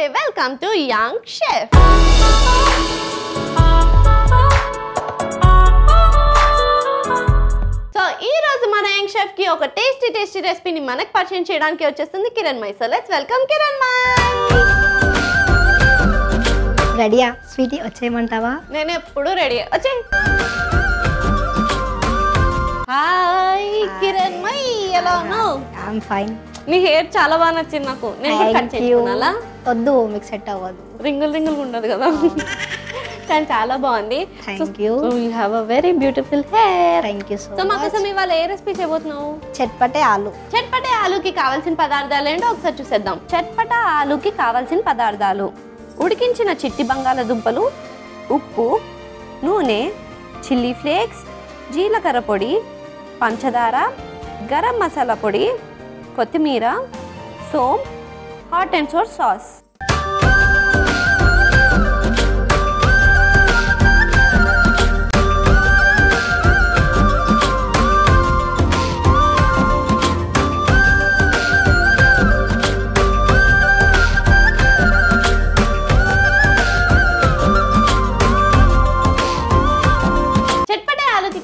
Namaste, welcome to Young Chef. So, ee roju mana Young Chef ki oka tasty recipe ni manaku పరిచయం చేయడానికి వచ్చేస్తుంది Kiran Mai. So, let's welcome Kiran Mai. Ready? Sweetie, వచ్చేయమంటావా? నేను ఎప్పుడు ready. వచ్చే. Hi Kiran Mai, ఎలా ఉన్నావు? I am fine. నీ హెయిర్ చాలా బాగా నచ్చింది నాకు. నేను కూడా కట్ చేసుకున్నాలా? వద్దు, మీకు సెట్ అవ్వదు. రింగుల్ ఉండదు కదా. కానీ చాలా బాగుంది. Thank you. So you have a very beautiful hair. Thank you so much. So మాకోసం ఇవాళ ఏ రెసిపీ చేయబోతున్నావు? చట్పటే ఆలు. చట్పటే ఆలుకి కావాల్సిన పదార్థాలు ఏంటో ఒకసారి చూసేద్దాం. చట్పట ఆలుకి కావాల్సిన పదార్థాలు: ఉడికించిన చిట్టి బంగాళదుంపలు, ఉప్పు, నూనె, చిల్లీ ఫ్లేక్స్, జీలకర్ర పొడి, పంచదార, గరం మసాలా పొడి, కొత్తిమీర, సోమ్, హాట్ అండ్ సోర్ సాస్.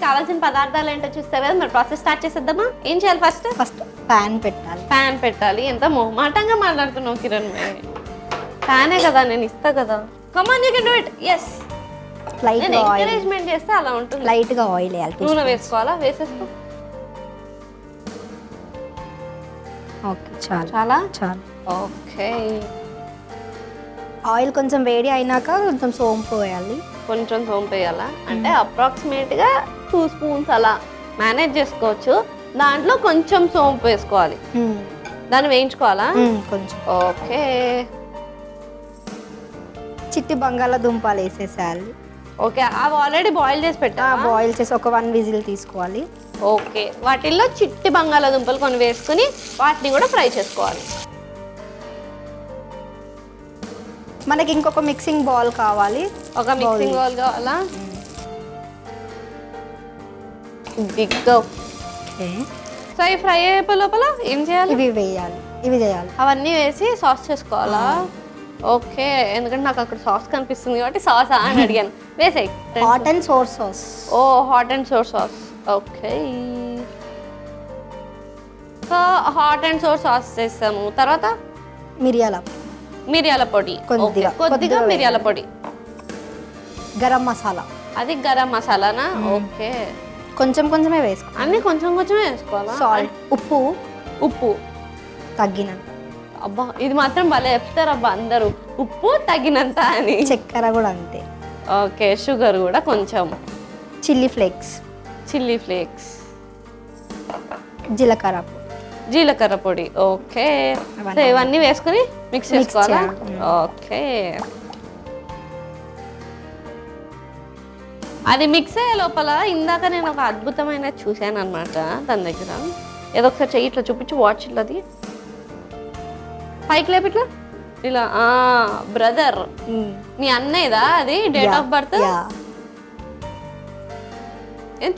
కావాల్సిన పదార్థాలు ఏంటో చూస్తారు కదా, మరి ప్రాసెస్ స్టార్ట్ చేసేద్దామా? ఏం చేయాలి? ఫస్ట్ ప్యాన్ పెట్టాలి. ఎంత మొహమాటంగా మాట్లాడుతున్నావు కిరణ్. ప్యానే కదా, నేను ఇస్తా కదా. Come on, you can do it. yes, నేను ఎంకరేజ్మెంట్ చేస్తే అలా ఉంటుంది. లైట్ గా ఆయిల్ వేయాలి. నూనె వేసుకోవాలా? వేసేస్తా. ఓకే, చాలా చాలా. ఓకే, ఆయిల్ కొంచెం వేడి అయినాక కొంచెం సోంపు వేయాలి. కొంచెం సోంపు వేయాలా? అంటే అప్రాక్సిమేట్గా 2 స్పూన్స్ అలా మేనేజ్ చేసుకోవచ్చు. దాంట్లో కొంచెం సోంపు వేసుకోవాలి. దాన్ని వేయించుకోవాలా కొంచెం? ఓకే, చిట్టి బంగాళదుంపలు వేసేసేయాలి. ఓకే, అవి ఆల్రెడీ బాయిల్ చేసి పెట్టా. బాయిల్ చేసి ఒక 1 విజిల్ తీసుకోవాలి. ఓకే, వాటిల్లో చిట్టి బంగాళదుంపలు కొన్ని వేసుకుని వాటిని కూడా ఫ్రై చేసుకోవాలి. మనకి ఇంకొక మిక్సింగ్ బౌల్ కావాలి. ఒక మిక్సింగ్ బౌల్ కావాలా? సో ఈ ఫ్రై అయిపోయి లోపల ఏం చేయాలి? ఇవి వేయాలి, ఇవి చేయాలి. అవన్నీ వేసి సాస్ చేసుకోవాలా? ఓకే, ఎందుకంటే నాకు అక్కడ సాస్ కనిపిస్తుంది కాబట్టి సాస్ అని అడిగాను. వేసాయి. Hot and sour sauce. ఓ, hot and sour sauce. Okay, so hot and sour sauce చేసాము. తర్వాత మిరియాల పొడి కొద్దిగా. మిరియాల పొడి. గరం మసాలా. అది గరం మసాలానా? ఓకే, కొంచెం కొంచెమే వేసుకో. అన్నీ కొంచెమే వేసుకోవాలా? సాల్ట్. ఉప్పు తగ్గినంత. అబ్బా, ఇది మాత్రం భలే చెప్తారబ్బా అందరూ, ఉప్పు తగ్గినంత అని. చక్కెర కూడా అంతే. ఓకే, షుగర్ కూడా కొంచెం. Chilli flakes. జీలకర్ర పొడి. ఓకే, ఇవన్నీ వేసుకుని మిక్స్ చేసుకోవాలా? ఓకే, అది మిక్స్ అయ్యే లోపల ఇందాక నేను ఒక అద్భుతమైన చూశాను అనమాట తన దగ్గర. ఏదో ఒకసారి చెయ్యి ఇట్లా చూపించి. వాచ్ ఇట్లది పైకి లేపు. ఇట్లా బ్రదర్, మీ అన్నయ్యదా అది? డేట్ ఆఫ్ బర్త్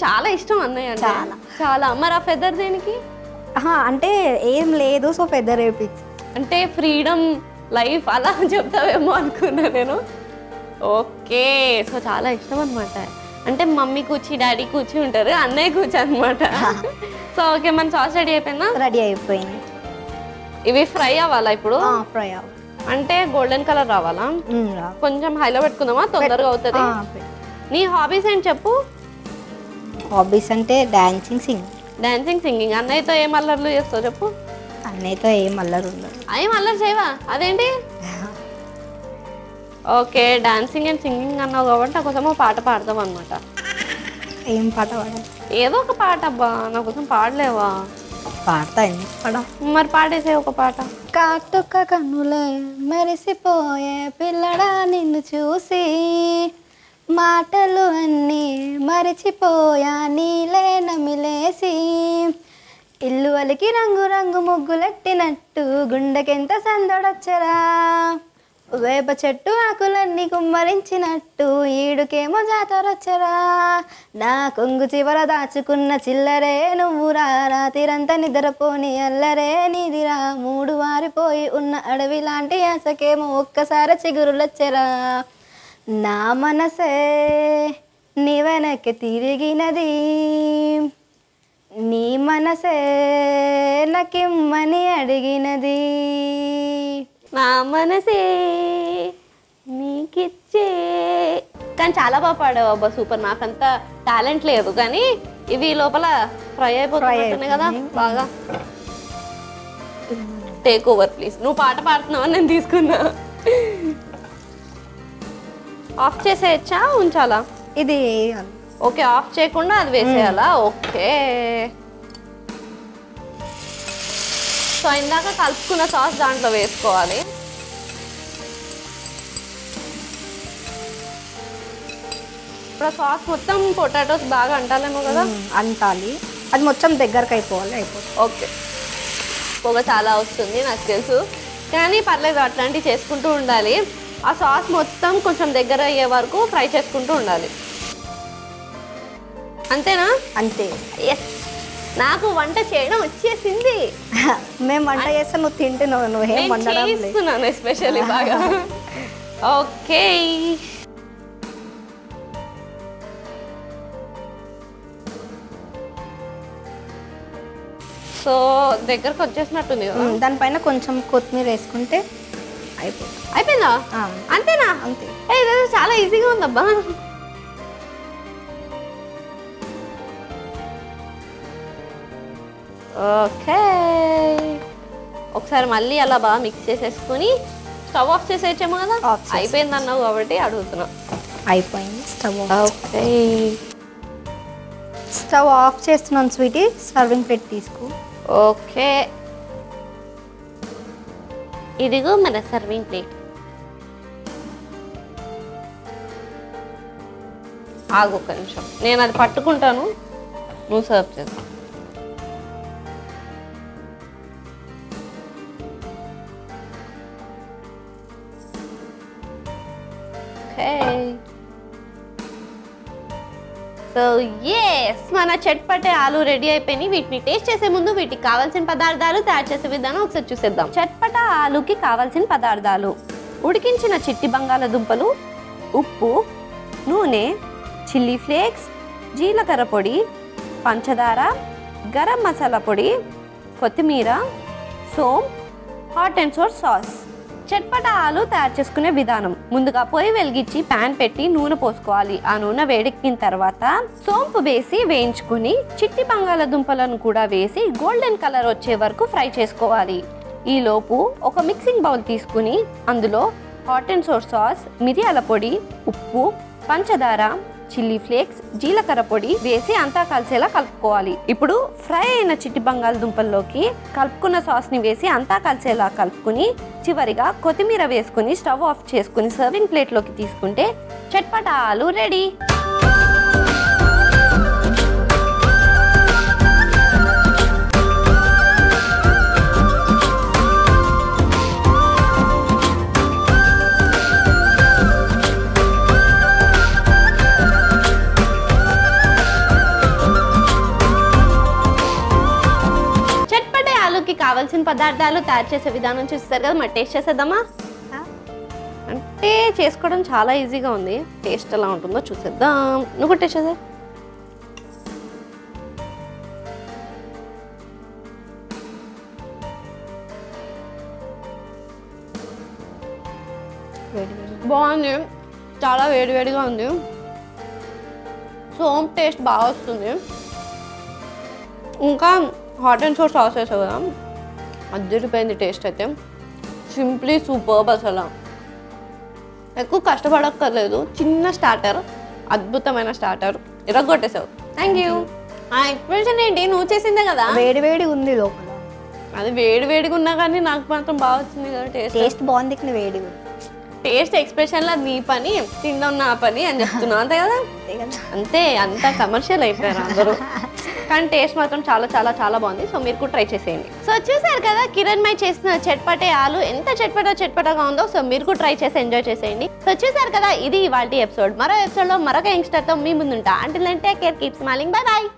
చాలా ఇష్టం అన్నయ్య అంటే. చాలా. మరి ఆ ఫెదర్ దేనికి అంటే? ఏం లేదు, సో ఫెదర్ వేపించి అంటే ఫ్రీడమ్, లైఫ్ అలా చెప్తావేమో అనుకున్నా నేను. ఓకే, సో చాలా ఇష్టం అనమాట. అంటే మమ్మీ కూర్చి, డాడీ కూర్చి ఉంటారు, అన్నయ్య కూర్చి అనమాట. సో ఓకే, మన సాస్ రెడీ అయిపోయిందా? రెడీ అయిపోయింది. ఇవి ఫ్రై అవ్వాలా ఇప్పుడు? ఫ్రై అవ్వాలి అంటే గోల్డెన్ కలర్ రావాలా? కొంచెం హైలో పెట్టుకుందామా, తొందరగా అవుతుంది. నీ హాబీస్ ఏంటి చెప్పు? హాబీస్ అంటే డాన్సింగ్ సింగింగ్. అన్నయ్యతో ఏం అల్లర్లు చేస్తావు చెప్పు? అన్నయ్యతో ఏం అల్లరు ఉండదు. అల్లరి చేయవా? అదేంటి? ఓకే, డాన్సింగ్ అండ్ సింగింగ్ అన్నావు కాబట్టి నా కోసం పాట పాడతాం అనమాట. ఏం పాట పాడాలి? ఏదో ఒక పాట. అబ్బా, నా కోసం పాడలేవా? పాడతా. మరి పాడేసే ఒక పాట. కాటుక కన్నులే మెరిసిపోయే పిల్లడా నిన్ను చూసి, మాటలు అన్నీ మరిచిపోయా నీలే నమిలేసి, ఇల్లు అలికి రంగు రంగు ముగ్గులెట్టినట్టు గుండెకెంత సందడొచ్చరా, వేప చెట్టు ఆకులన్నీ కుమ్మరించినట్టు ఈడుకేమో జాతరొచ్చరా నా కొంగు చివర దాచుకున్న చిల్లరే నువ్వురా రాతిరంతా నిద్రపోని అల్లరే నీదిరా మూడు వారిపోయి ఉన్న అడవి లాంటి ఆశకేమో ఒక్కసారి చిగురులొచ్చరా నా మనసే నీ వెనక్కి తిరిగినది నీ మనసే నాకిమ్మని అడిగినది మా మనసే నీకిచ్చే కానీ చాలా బాగా పాడావు అబ్బా సూపర్. మాకంతా టాలెంట్ లేదు కానీ ఇవి లోపల ఫ్రై అయిపోతున్నాయి కదా బాగా. Take over please. నువ్వు పాట పాడుతున్నావు నేను తీసుకున్నా. ఆఫ్ చేసేయచ్చా ఉంచాలా ఇది? ఓకే ఆఫ్ చేయకుండా అది వేసేయాలా? ఓకే. సో ఇందాక కలుపుకున్న సాస్ దాంట్లో వేసుకోవాలి. ఇప్పుడు సాస్ మొత్తం పొటాటోస్ బాగా అంటాలేమో కదా? అంటాలి. అది మొత్తం దగ్గరకు అయిపోవాలి. అయిపోతుంది. ఓకే. పొగ చాలా వస్తుంది నాకు తెలుసు కానీ పర్లేదు అట్లాంటివి చేసుకుంటూ ఉండాలి. ఆ సాస్ మొత్తం కొంచెం దగ్గర అయ్యే వరకు ఫ్రై చేసుకుంటూ ఉండాలి. అంతేనా? అంతే. ఎస్ నాకు వంట చేయడం వచ్చేసింది. మేము వంట చేస్తే నువ్వు తింటున్నావు ఎస్పెషల్లీ బాగా. ఓకే సో దగ్గరకు వచ్చేసినట్టుంది. దానిపైన కొంచెం కొత్తిమీర వేసుకుంటే అయిపోతుంది. అయిపోయిందా? అంతేనా? అంతే. చాలా ఈజీగా ఉందబ్బా. ఓకే ఒకసారి మళ్ళీ అలా బాగా మిక్స్ చేసేసుకుని స్టవ్ ఆఫ్ చేసేచ్చాము కదా? అయిపోయింది అన్నావు కాబట్టి అడుగుతున్నా. అయిపోయింది. స్టవ్ ఓకే స్టవ్ ఆఫ్ చేస్తున్నాను స్వీటీ. సర్వింగ్ ప్లేట్ తీసుకో. ఓకే ఇదిగో మన సర్వింగ్ ప్లేట్. ఆగు ఒక నిమిషం నేను అది పట్టుకుంటాను నువ్వు సర్వ్ చేస్తా. సో yes మన చట్పటే ఆలు రెడీ అయిపోయినాయి. వీటిని టేస్ట్ చేసే ముందు వీటికి కావాల్సిన పదార్థాలు తయారు చేసే విధానం ఒకసారి చూసేద్దాం. చట్పట ఆలుకి కావాల్సిన పదార్థాలు ఉడికించిన చిట్టి బంగాళదుంపలు, ఉప్పు, నూనె, చిల్లీ ఫ్లేక్స్, జీలకర్ర పొడి, పంచదార, గరం మసాలా పొడి, కొత్తిమీర, సోమ్, hot and sour sauce. Chatpata aloo తయారు చేసుకునే విధానం. ముందుగా పొయ్యి వెలిగించి ప్యాన్ పెట్టి నూనె పోసుకోవాలి. ఆ నూనె వేడెక్కిన తర్వాత సోంపు వేసి వేయించుకుని చిట్టి బంగాళదుంపలను కూడా వేసి గోల్డెన్ కలర్ వచ్చే వరకు ఫ్రై చేసుకోవాలి. ఈలోపు ఒక మిక్సింగ్ బౌల్ తీసుకుని అందులో హాట్ అండ్ సోర్ సాస్, మిరియాల పొడి, ఉప్పు, పంచదార, చిల్లీ ఫ్లేక్స్, జీలకర్ర పొడి వేసి అంతా కలిసేలా కలుపుకోవాలి. ఇప్పుడు ఫ్రై అయిన చిట్టి బంగాళదుంపల్లోకి కలుపుకున్న సాస్ని వేసి అంతా కలిసేలా కలుపుకుని చివరిగా కొత్తిమీర వేసుకుని స్టవ్ ఆఫ్ చేసుకుని సర్వింగ్ ప్లేట్లోకి తీసుకుంటే చట్పట ఆలు రెడీ. కావాల్సిన పదార్థాలు తయారు చేసే విధానం చూస్తారు కదా. మరి టేస్ట్ చేసేద్దామా? అంటే చేసుకోవడం చాలా ఈజీగా ఉంది. టేస్ట్ ఎలా ఉంటుందో చూసేద్దాం. నువ్వు టేస్ట్ చేసే. బాగుంది. చాలా వేడివేడిగా ఉంది. సోంపు టేస్ట్ బాగా వస్తుంది. ఇంకా హాట్ అండ్ సోర్ సాస్ వేసావు కదా అద్దరిపోయింది టేస్ట్. అయితే సింప్లీ సూపర్. అసలు ఎక్కువ కష్టపడక్కర్లేదు. చిన్న స్టార్టర్, అద్భుతమైన స్టార్టర్. ఇరగొట్టేసావు. Thank you. ఆ ఎక్స్ప్రెషన్ ఏంటి? నువ్వు చేసిందే కదా. వేడి వేడి ఉంది లోపల. అది వేడి వేడిగా ఉన్నా కానీ నాకు మాత్రం బాగా వచ్చింది కదా టేస్ట్. టేస్ట్ బాగుంది. వేడి టేస్ట్ ఎక్స్ప్రెషన్లో నీ పని, తిండం నా పని అని చెప్తున్నావు అంతే కదా? అంతే. అంతా కమర్షియల్ అయిపోయారు అందరూ. కానీ టేస్ట్ మాత్రం చాలా చాలా చాలా బాగుంది. సో మీరు కూడా ట్రై చేసేయండి. సో చూసారు కదా కిరణ్ మై చేసిన చట్పటే ఆలు ఎంత చట్పటగా ఉందో. సో మీరు కూడా ట్రై చేసి ఎంజాయ్ చేసేయండి. సో చూసారు కదా ఇది ఇవాల్టి ఎపిసోడ్. మరో ఎపిసోడ్లో మరొక యంగ్స్టర్తో మీ ముందుంటా. అంటే take care, keep smiling, bye bye.